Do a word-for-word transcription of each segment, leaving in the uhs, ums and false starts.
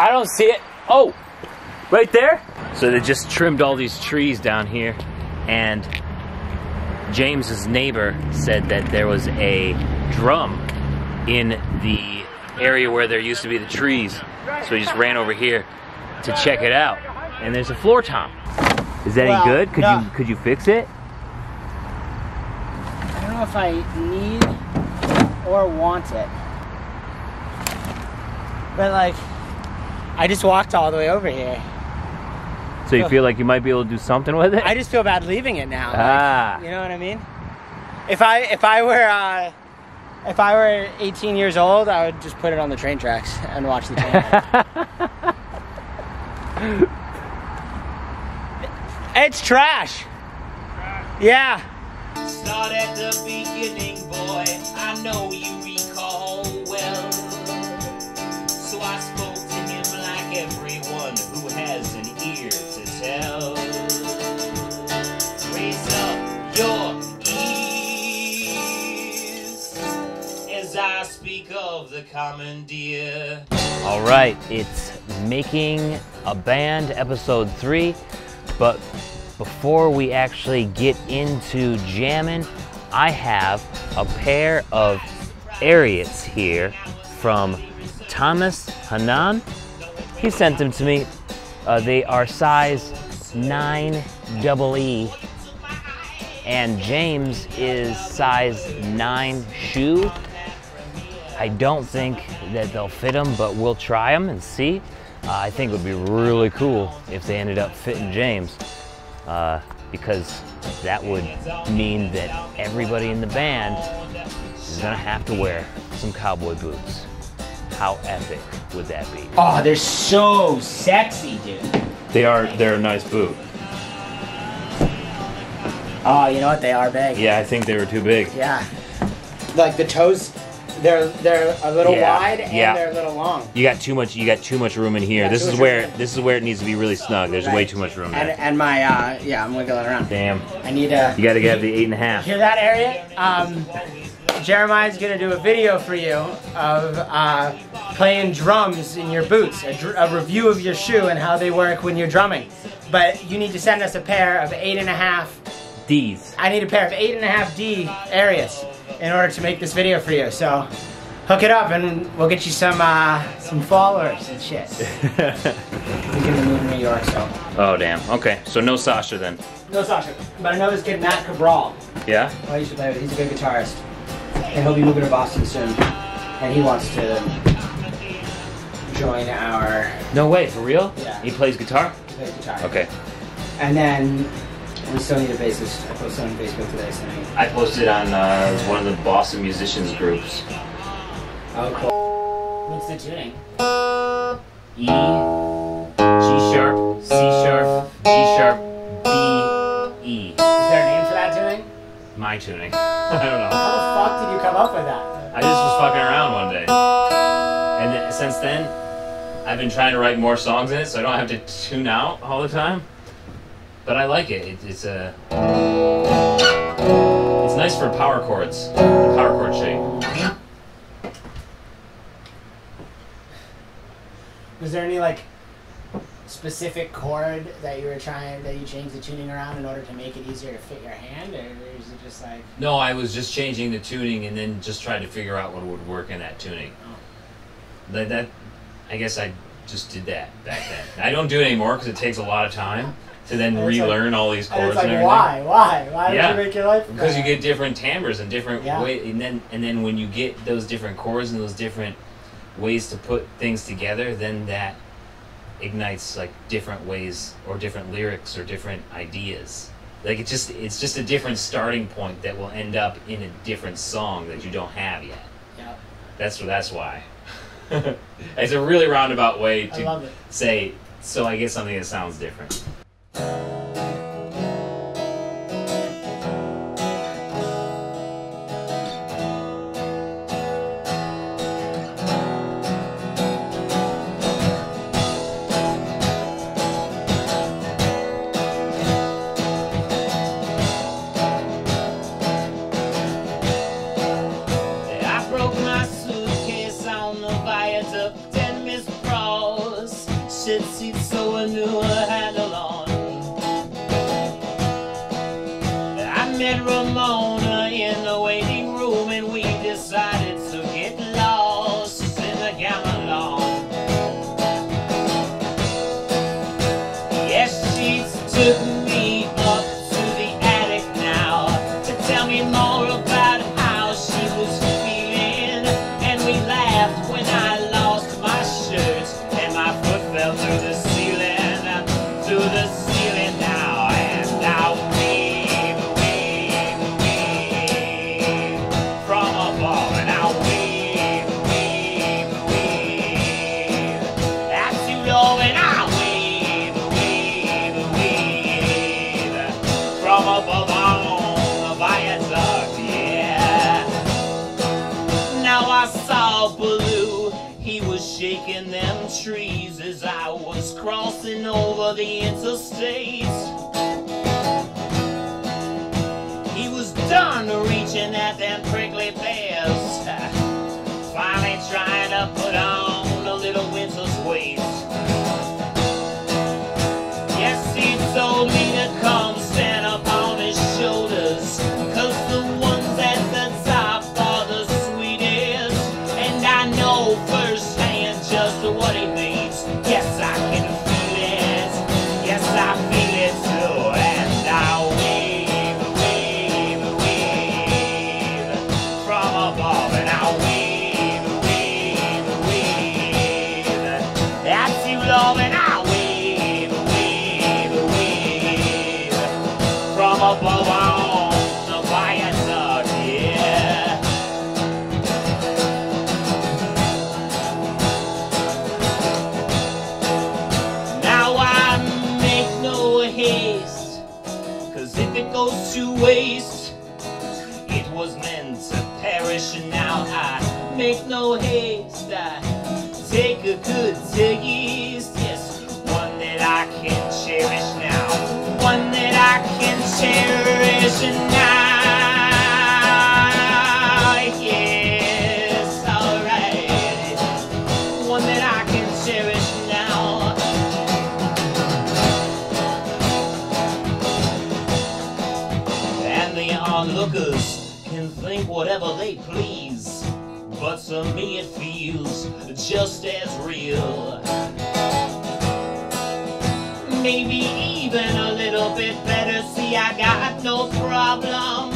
I don't see it. Oh, right there. So they just trimmed all these trees down here, and James's neighbor said that there was a drum in the area where there used to be the trees. So he just ran over here to check it out. And there's a floor tom. Is that well, any good? Could no. you could you fix it? I don't know if I need or want it. But like, I just walked all the way over here. So you feel like you might be able to do something with it? I just feel bad leaving it now. Ah. Like, you know what I mean? If I if I were uh, if I were eighteen years old, I would just put it on the train tracks and watch the train tracks. It's trash. Trash. Yeah. Start at the beginning, boy. I know you recall well. So I spoke to him like everyone who has an ear to tell. Raise up your ears as I speak of the common deer. All right, it's Making a Band, episode three. But before we actually get into jamming, I have a pair of Ariats here from Thomas Hanan. He sent them to me. Uh, they are size nine E E, and James is size nine shoe. I don't think that they'll fit them, but we'll try them and see. Uh, I think it would be really cool if they ended up fitting James, uh, because that would mean that everybody in the band is gonna have to wear some cowboy boots. How epic would that be? Oh, they're so sexy, dude. They are, they're a nice boot. Oh, you know what, they are big. Yeah, I think they were too big. Yeah, like the toes. They're they're a little yeah, wide and yeah. they're a little long. You got too much. You got too much room in here. This is where room. this is where it needs to be really snug. There's right. way too much room. And, and my uh, yeah, I'm wiggling around. Damn. I need a. You got to get the eight and a half. Hear that, Ariat? Um, Jeremiah's gonna do a video for you of uh, playing drums in your boots, a, dr a review of your shoe and how they work when you're drumming. But you need to send us a pair of eight and a half D's. I need a pair of eight and a half D Ariats in order to make this video for you, so hook it up and we'll get you some uh, some followers and shit. We're gonna move to New York, so. Oh damn. Okay, so no Sasha then. No Sasha, but I know this kid Matt Cabral. Yeah. Oh, you should play with him. He's a good guitarist, and he'll be moving to Boston soon, and he wants to join our. No way, for real? Yeah. He plays guitar. He plays guitar. Okay. And then. We still need a bassist. I posted on Facebook today. So I posted on uh, one of the Boston musicians groups. Oh, cool. What's the tuning? E, G sharp, C sharp, G sharp, B, E. Is there a name for that tuning? My tuning. I don't know. How the fuck did you come up with that? I just was fucking around one day. And th since then, I've been trying to write more songs in it so I don't have to tune out all the time. But I like it. it it's a. Uh, it's nice for power chords. The power chord shape. Was there any like specific chord that you were trying that you changed the tuning around in order to make it easier to fit your hand, or is it just like? No, I was just changing the tuning and then just trying to figure out what would work in that tuning. Oh. That, that, I guess I just did that back then. I don't do it anymore because it takes a lot of time. To then and relearn like, all these chords and, it's like, and everything. Why? Why? Why yeah. did you make your life? Because you get different timbres and different yeah. ways, and then and then when you get those different chords and those different ways to put things together, then that ignites like different ways or different lyrics or different ideas. Like it just it's just a different starting point that will end up in a different song that you don't have yet. Yeah. That's that's why. It's a really roundabout way to say. So I get something that sounds different. I broke my suitcase on the viaduct and Miss Brawls. tinted seats so I knew a handle on. I met Ramona in the waiting room and we decided to get lost in the gamelon. Yes, she took me up to the attic now to tell me more about how she was feeling, and we laughed when I lost my shirt and my foot fell through the ceiling, through the ceiling now, and now. I saw Baloo, he was shaking them trees as I was crossing over the interstate. He was done reaching at them prickly pears, finally trying to put on a little winter's weight. Yes, he told me to come stand up on his shoulders, cause the ones at the top are the firsthand just what it means. Yes, I can feel it. Yes, I feel it too. And I'll wave, wave, wave from above. And I'll wave, wave, wave. That's you, love. And I'll wave, wave, wave from above on the viaduct. Yeah. Cause if it goes to waste, it was meant to perish, and now I make no haste. I take a good taste, yes, one that I can cherish now, one that I can cherish now. Yes, alright, one that I can cherish now. The onlookers can think whatever they please, but to me it feels just as real. Maybe even a little bit better. See, I got no problem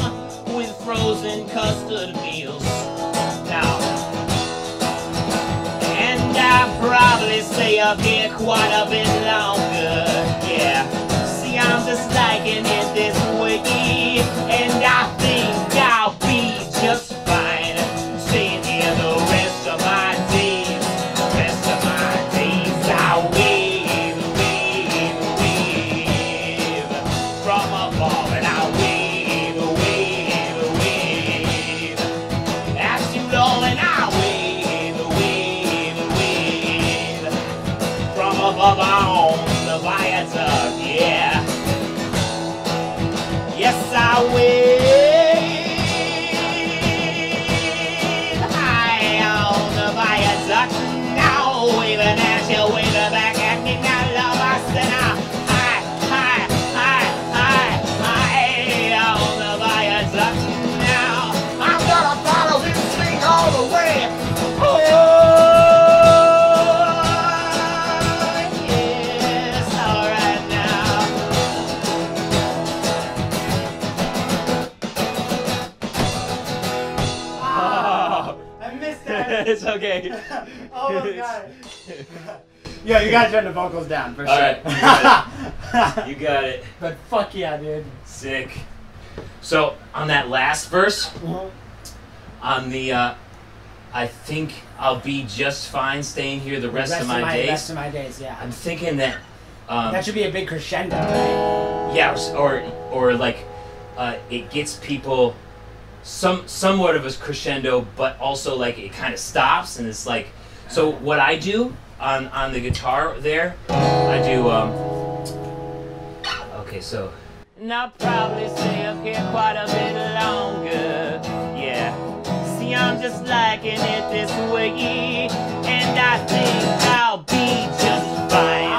with frozen custard meals now. And I probably stay up here quite a bit longer. Yeah, see, I'm just liking it this way. And I think I'll be just fine staying here the rest of my days, rest of my days. I'll wave, wave, wave from above, and I'll wave, wave, wave as you roll, and I'll wave, wave, wave from above on the viaduct, yeah. Yes, I wave high on the viaduct now, waving at you, waving back at me now, love. I said, I, high, high, high, high, high on the viaduct now. I'm gonna follow this thing all the way. Oh, yes, all right now. It's okay. Oh my god. Yo, you gotta turn the vocals down for sure. Alright, you got it. You got it. But fuck yeah, dude. Sick. So, on that last verse, mm-hmm. on the, uh, I think I'll be just fine staying here the rest, the rest of my, my days. The rest of my days, yeah. I'm thinking that... Um, that should be a big crescendo, right? Yeah, or, or like, uh, it gets people... Some somewhat of a crescendo, but also like it kind of stops, and it's like. So what I do on on the guitar there, I do. Um, okay, so. And I'll probably stay up here quite a bit longer. Yeah. See, I'm just liking it this way, and I think I'll be just fine.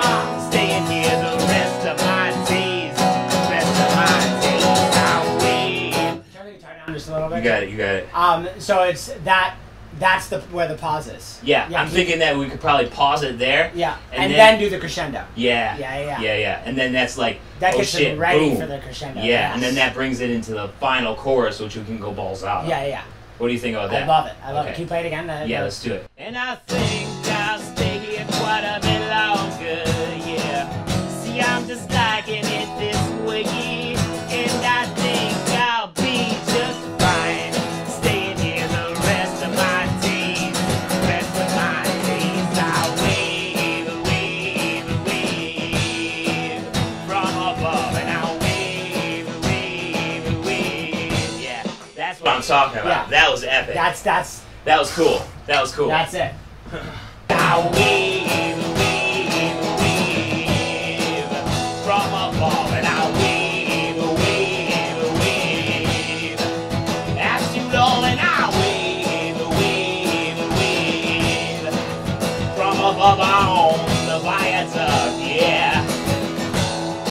it. Um, so it's that. That's the where the pause is. Yeah, yeah I'm he, thinking that we could probably pause it there. Yeah, and, and then, then do the crescendo. Yeah, yeah, yeah, yeah, yeah. And then that's like that oh gets shit, ready boom. for the crescendo. Yeah, yes. And then that brings it into the final chorus, which we can go balls out. Yeah, yeah. What do you think about that? I love it. I love okay. it. Can you play it again? Uh, yeah, let's do it. And I think I'll stay here quite a bit longer. Yeah. See, I'm just liking it this way, and I think I'll be just fine. I'm talking about. Yeah. That was epic. That's that's that was cool. That was cool. That's it. Now wave, wave, wave from above, and I wave, wave, wave. After you all, and I wave, wave, wave from above on the viaduct. Yeah.